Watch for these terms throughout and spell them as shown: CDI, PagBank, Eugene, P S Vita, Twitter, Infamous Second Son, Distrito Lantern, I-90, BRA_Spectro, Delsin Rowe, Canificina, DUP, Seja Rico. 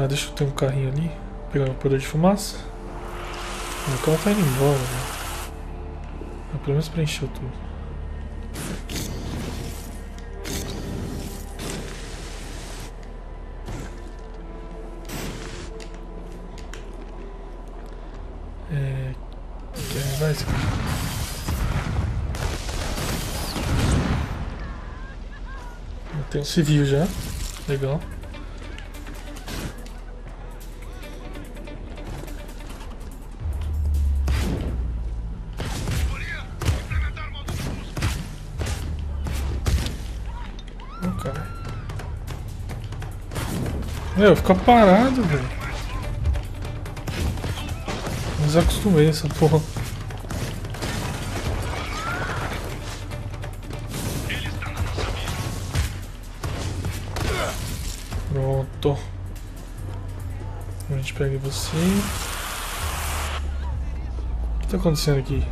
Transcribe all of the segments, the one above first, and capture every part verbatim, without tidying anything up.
Ah, deixa eu ter um carrinho ali. Pegando o produto de fumaça. O carro tá indo embora, velho. Ah, pelo menos preencheu tudo. É... Quer mais? Tem um civil já. Legal. Meu, fica parado, velho. Desacostumei essa porra. Pronto. A gente pega você. O que tá acontecendo aqui?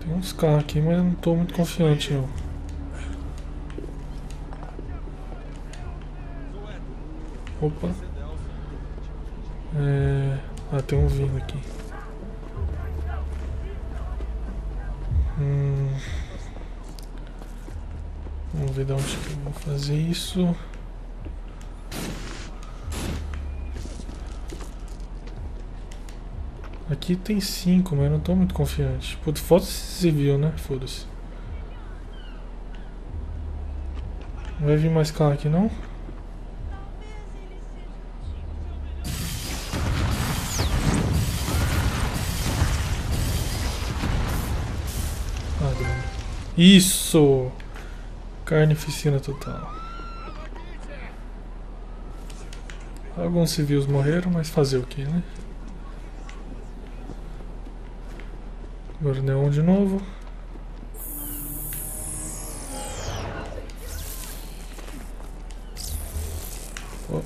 Tem uns carros aqui, mas eu não tô muito confiante, não. Opa. É... Ah, tem um vindo aqui. Hum... Vamos ver de onde que eu vou fazer isso. Aqui tem cinco, mas eu não tô muito confiante. Puta, foda-se se viu, né? Foda-se. Não vai vir mais carro aqui, não? Isso! Carnificina total. Alguns civis morreram, mas fazer o que, né? Agora o neon de novo. Oh.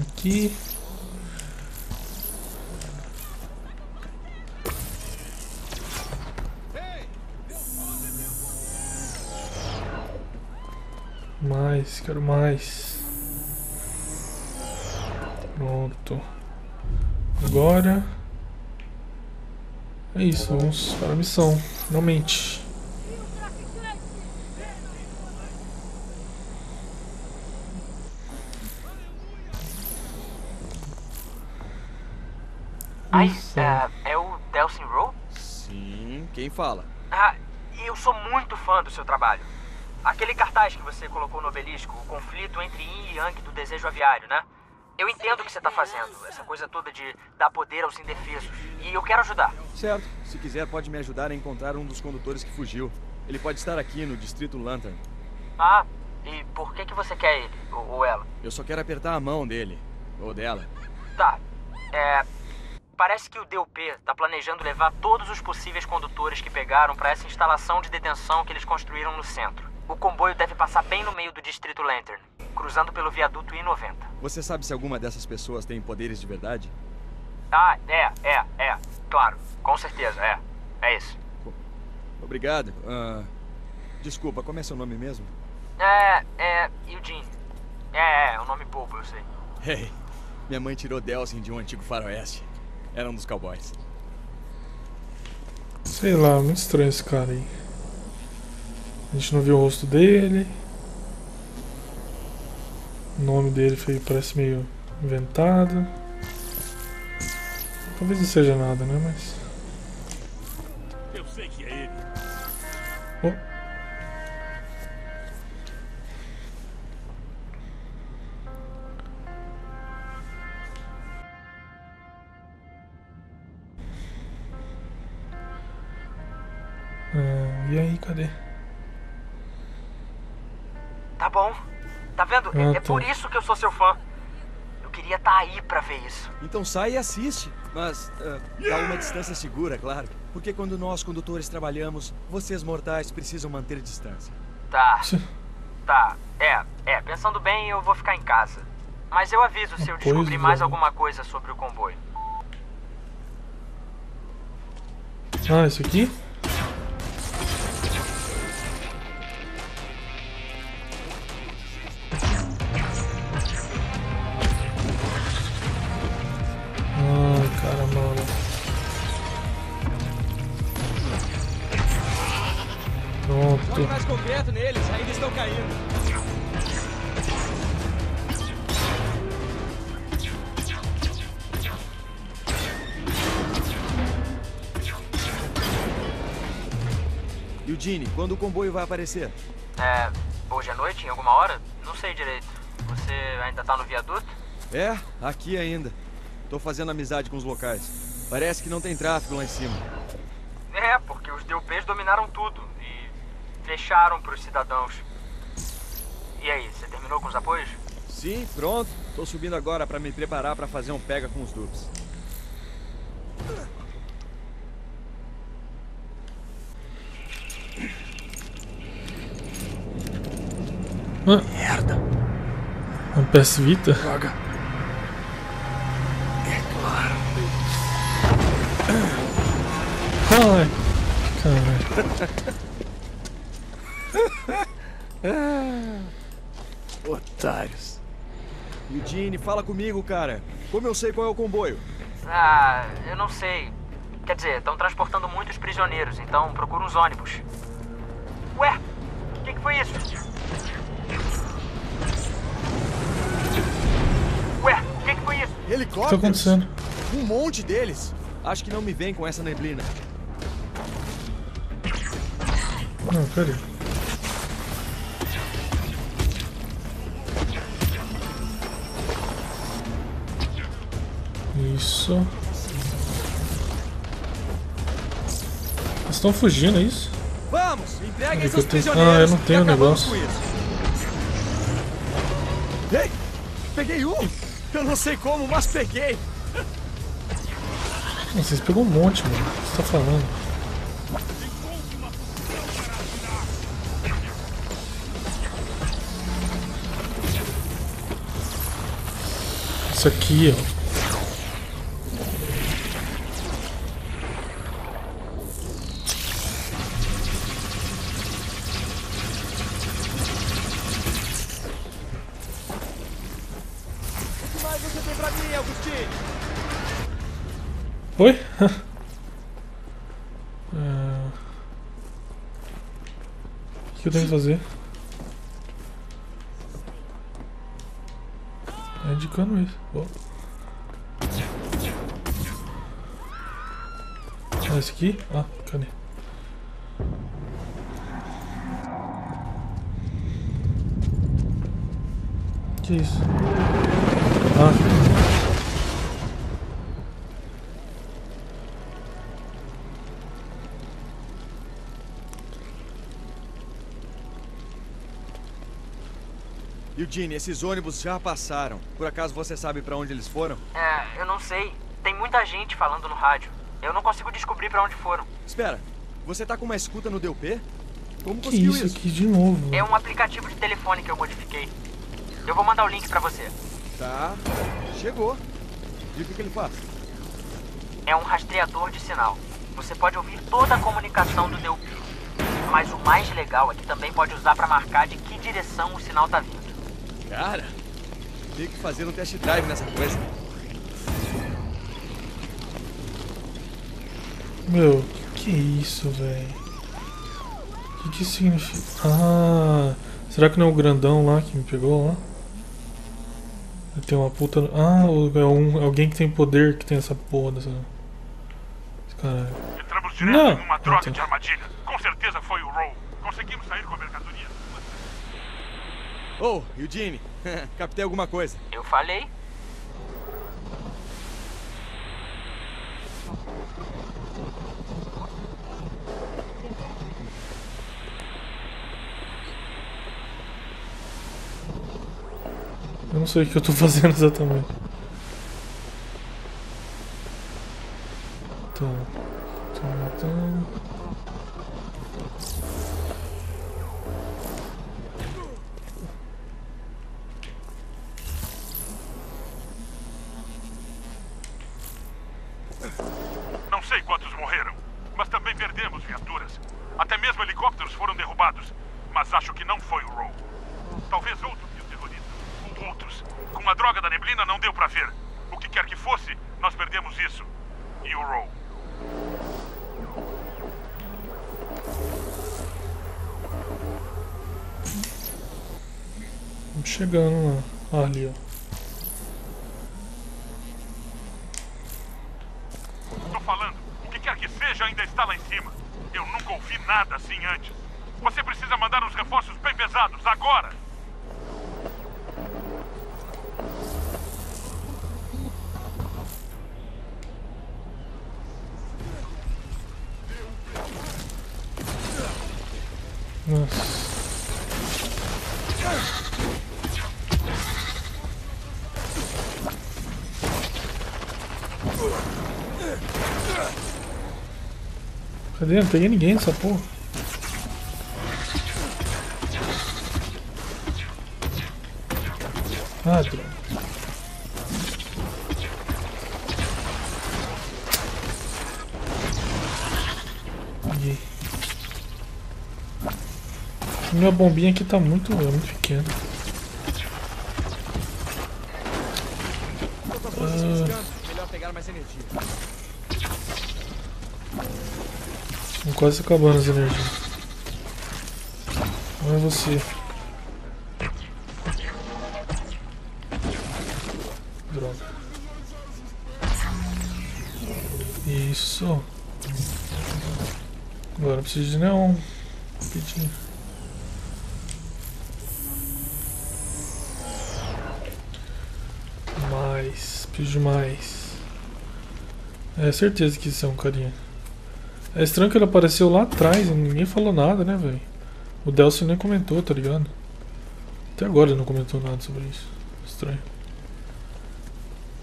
Aqui. Mais, quero mais. Pronto. Agora é isso, vamos para a missão, finalmente. Ai, é, é o Delsin Rowe? Sim, quem fala? Ah, eu sou muito fã do seu trabalho. Aquele cartaz que você colocou no obelisco, o conflito entre Yin e Yang do desejo aviário, né? Eu entendo o que você tá fazendo, essa coisa toda de dar poder aos indefesos, e eu quero ajudar. Certo, se quiser pode me ajudar a encontrar um dos condutores que fugiu. Ele pode estar aqui no Distrito Lantern. Ah, e por que que você quer ele, ou, ou ela? Eu só quero apertar a mão dele, ou dela. Tá, é... Parece que o D U P está planejando levar todos os possíveis condutores que pegaram para essa instalação de detenção que eles construíram no centro. O comboio deve passar bem no meio do Distrito Lantern, cruzando pelo viaduto I noventa. Você sabe se alguma dessas pessoas tem poderes de verdade? Ah, é, é, é. Claro, com certeza, é. É isso. Obrigado. Uh, desculpa, como é seu nome mesmo? É, é... Eugene. É, é um nome bobo, eu sei. Hey, minha mãe tirou Delsin de um antigo faroeste. Era um dos cowboys. Sei lá, muito estranho esse cara aí. A gente não viu o rosto dele. O nome dele foi, parece meio inventado. Talvez não seja nada, né? Mas... Eu sei que é ele. Oh. Ah, e aí, cadê? Tá bom. Tá vendo? Ah, é tá. Por isso que eu sou seu fã. Eu queria estar tá aí pra ver isso. Então sai e assiste. Mas uh, dá uma distância segura, claro. Porque quando nós, condutores, trabalhamos, vocês mortais precisam manter distância. Tá. Tá. É, é. Pensando bem, eu vou ficar em casa. Mas eu aviso se eu descobrir mais alguma coisa sobre o comboio. Ah, isso aqui? Eugene, quando o comboio vai aparecer? É, hoje à noite, em alguma hora? Não sei direito. Você ainda tá no viaduto? É, aqui ainda. Tô fazendo amizade com os locais. Parece que não tem tráfego lá em cima. É, porque os D U Ps dominaram tudo e fecharam pros cidadãos. E aí, você terminou com os apoios? Sim, pronto. Tô subindo agora pra me preparar pra fazer um pega com os D U Ps. Ah. Merda. Um P S Vita? Droga. É claro. Ai. Caralho. Otários. Eugene, fala comigo, cara. Como eu sei qual é o comboio? Ah, eu não sei. Quer dizer, estão transportando muitos prisioneiros, então procura uns ônibus. Ué, o que, que foi isso? Ué, o que, que foi isso? Helicópteros? O que tá acontecendo? Um monte deles. Acho que não me vem com essa neblina. Não, peraí. Isso. Eles estão fugindo, é isso? Vamos, entreguem esses prisioneiros. Ah, eu não tenho negócio. Ei, peguei um. Eu não sei como, mas peguei! Nossa, você pegou um monte, mano. O que você tá falando? Isso aqui, ó. Oi? uh... O que eu tenho que fazer? Tá indicando isso. Oh. Ah, esse aqui? Ah, cadê? Que isso? Ah. Eugene, esses ônibus já passaram. Por acaso você sabe pra onde eles foram? É, eu não sei. Tem muita gente falando no rádio. Eu não consigo descobrir pra onde foram. Espera, você tá com uma escuta no D U P? Como que conseguiu isso? Isso aqui de novo? É um aplicativo de telefone que eu modifiquei. Eu vou mandar o link pra você. Tá, chegou. E o que, que ele faz? É um rastreador de sinal. Você pode ouvir toda a comunicação do D U P. Mas o mais legal é que também pode usar pra marcar de que direção o sinal tá vindo. Cara, tem que fazer um test drive nessa coisa. Meu, que isso, velho? O que, que isso significa? Ah, será que não é o grandão lá que me pegou lá? Tem uma puta. Ah, é um, alguém que tem poder que tem essa porra dessa. Caralho. Entramos direto não. Em uma droga então. De armadilha. Com certeza foi o Rowe. Conseguimos sair com a mercadoria. Oh, Eugene, captei alguma coisa. Eu falei. Eu não sei o que eu tô fazendo exatamente. Tá. Tá, tá. quatro helicópteros foram derrubados, mas acho que não foi o Rowe. Talvez outro que o terrorista, ou outros. Com a droga da neblina não deu pra ver. O que quer que fosse, nós perdemos isso. E o Rowe. Vamos chegando lá. Ah, ali, ó. Ainda está lá em cima. Eu nunca ouvi nada assim antes. Você precisa mandar uns reforços bem pesados, agora! Nossa. Cadê? Não peguei ninguém nessa porra. Ah, droga. Peguei. Minha bombinha aqui tá muito, é muito pequena. Ah. Melhor pegar mais energia. Quase acabando as energias. Não é você. Droga. Isso. Agora eu preciso de neon. Rapidinho. Mais. Preciso de mais. É certeza que isso é um carinha. É estranho que ele apareceu lá atrás e ninguém falou nada, né, velho? O Delsin nem comentou, tá ligado? Até agora ele não comentou nada sobre isso. Estranho.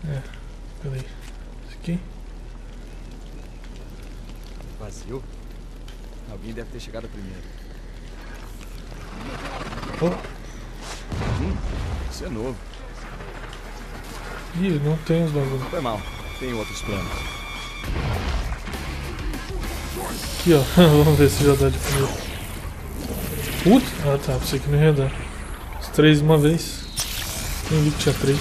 É, peraí. Isso aqui? Vazio? Alguém deve ter chegado primeiro. Oh. Hum, isso é novo. Ih, não tem os bagulhos. Foi mal, tem outros planos. Aqui, ó, vamos ver se já dá de primeiro. Puta! Ah tá, pensei que não ia dar. Os três de uma vez. Nem vi que tinha três.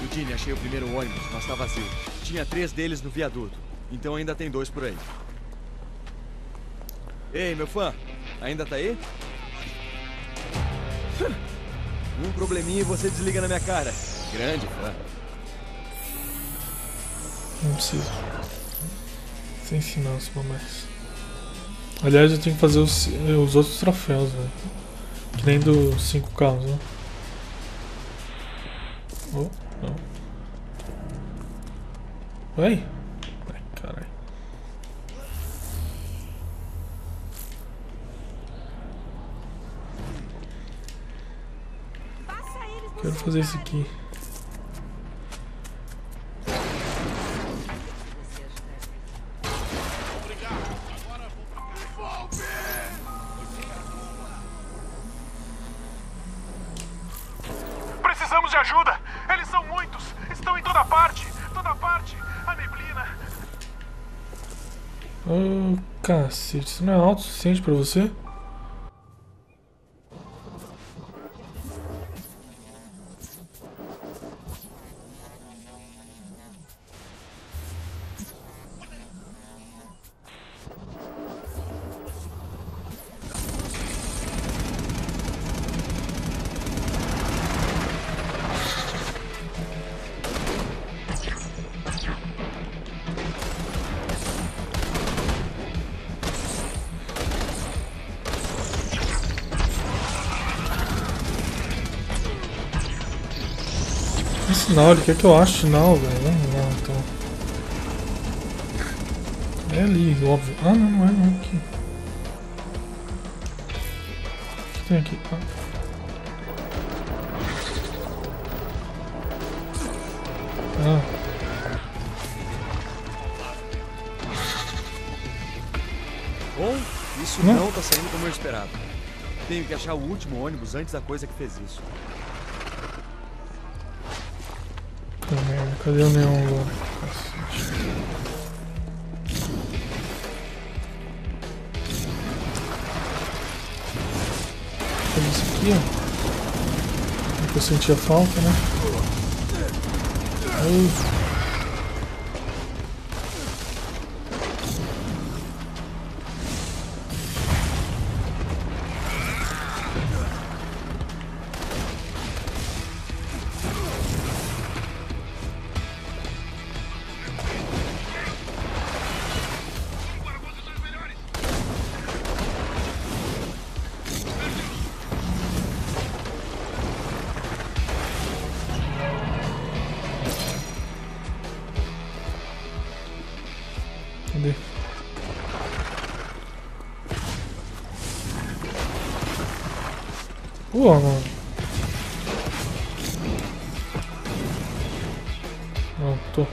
Ludini, achei o primeiro ônibus, mas tá vazio. Tinha três deles no viaduto, então ainda tem dois por aí. Ei, meu fã, ainda tá aí? Um probleminha e você desliga na minha cara. Grande, cara. Não precisa. Sem sinal, se for mais. Aliás, eu tenho que fazer os, os outros troféus, velho. Que nem dos cinco carros, né? Oh, não. Ai! Ai, caralho. Quero fazer isso aqui. Precisamos de ajuda. Eles são muitos. Estão em toda parte. Toda parte. A neblina. Oh, cacete. Isso não é alto o suficiente pra você? Não, ele quer que eu ache sinal, velho. Vamos lá, então. É ali, óbvio. Ah, não, não é, não é aqui. O que tem aqui? Ah. Ah. Bom, isso não, não tá saindo como eu esperava. Tenho que achar o último ônibus antes da coisa que fez isso. Cadê o neon agora? Tem isso aqui, ó. É que eu sentia falta, né? Aí. Pô, mano. Não, tô.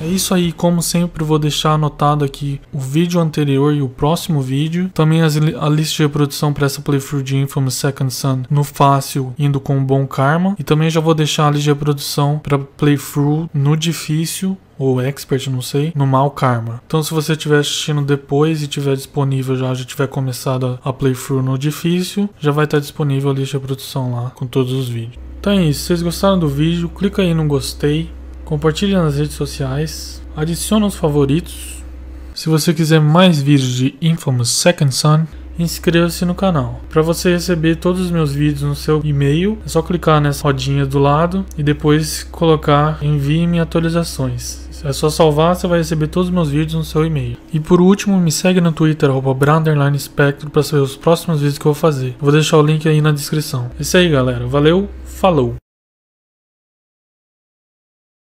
É isso aí, como sempre vou deixar anotado aqui o vídeo anterior e o próximo vídeo. Também as, a lista de reprodução para essa playthrough de Infamous Second Son no fácil, indo com um bom karma. E também já vou deixar a lista de reprodução para playthrough no difícil, ou expert, não sei, no mal karma. Então se você estiver assistindo depois e tiver disponível já, já tiver começado a playthrough no difícil, já vai estar disponível a lista de reprodução lá com todos os vídeos. Então é isso, se vocês gostaram do vídeo, clica aí no gostei, compartilha nas redes sociais, adiciona os favoritos. Se você quiser mais vídeos de Infamous Second Son, inscreva-se no canal. Para você receber todos os meus vídeos no seu e-mail, é só clicar nessa rodinha do lado e depois colocar envie-me atualizações. É só salvar, você vai receber todos os meus vídeos no seu e-mail. E por último, me segue no Twitter, arroba B R A underline Spectro, para saber os próximos vídeos que eu vou fazer. Eu vou deixar o link aí na descrição. É isso aí, galera. Valeu, falou!